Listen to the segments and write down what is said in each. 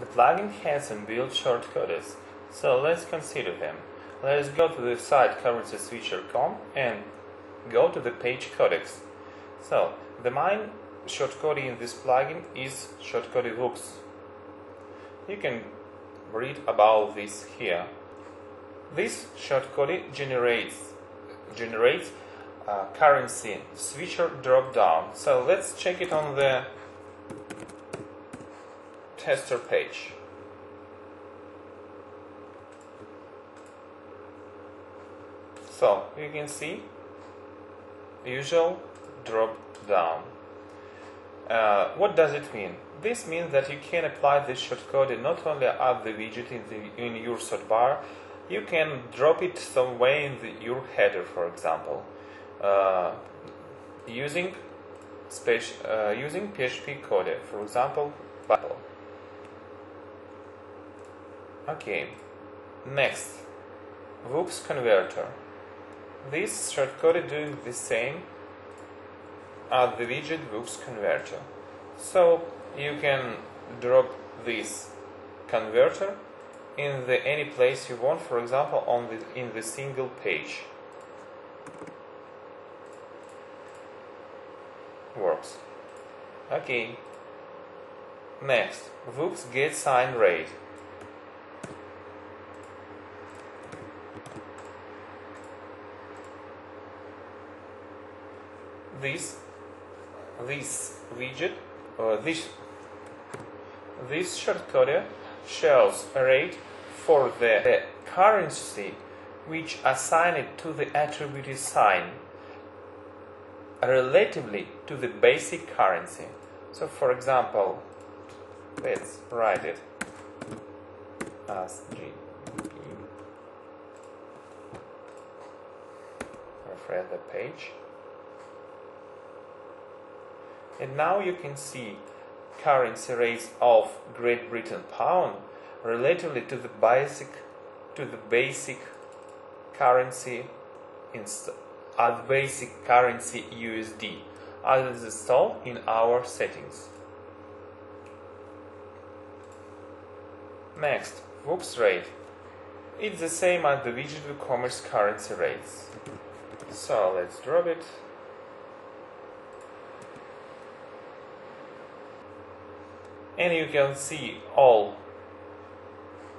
The plugin has some built shortcodes, so let's consider them. Let's go to the site currency-switcher.com and go to the page codecs. So the main shortcode in this plugin is shortcode books. You can read about this here. This shortcode generates currency switcher dropdown. So let's check it on the tester page. So you can see usual dropdown. What does it mean? This means that you can apply this shortcode not only at the widget in your search bar, you can drop it somewhere in your header, for example, using PHP code, for example. Okay, next, VOOPS Converter. This shortcode doing the same as the widget VOOPS Converter. So you can drop this converter in any place you want, for example, in the single page. Works. Okay. Next, VOOPS Get Sign Rate. This shortcode shows a rate for the currency which assigned to the attribute is signed relatively to the basic currency. So, for example, let's write it as GBP. Refresh the page. And now you can see currency rates of Great Britain pound relatively to the basic currency USD as installed in our settings. Next, VOOPS rate. It's the same as the widget WooCommerce currency rates. So let's drop it. And you can see all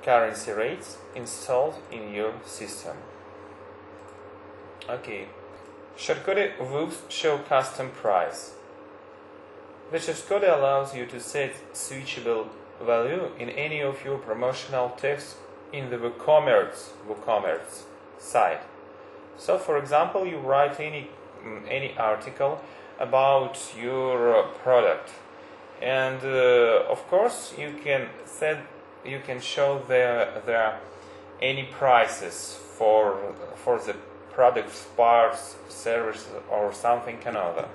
currency rates installed in your system. Okay. Shortcode VOOPS show custom price. The shortcode allows you to set switchable value in any of your promotional text in the WooCommerce site. So, for example, you write any article about your product, and of course you can show there any prices for the products, parts, services, or something another.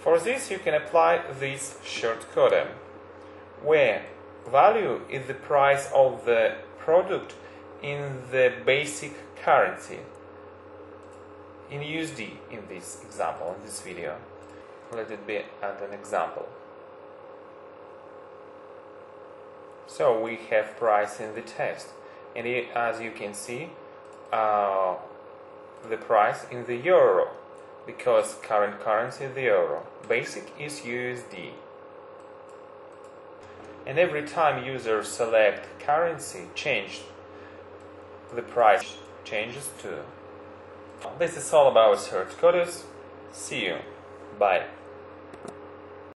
For this, you can apply this shortcode, where value is the price of the product in the basic currency, in USD in this example, in this video. Let it be as an example. So we have price in the text, and as you can see, the price in the euro, because current currency is the euro, basic is USD. And every time users select currency change, the price changes too. This is all about shortcodes. See you. Bye.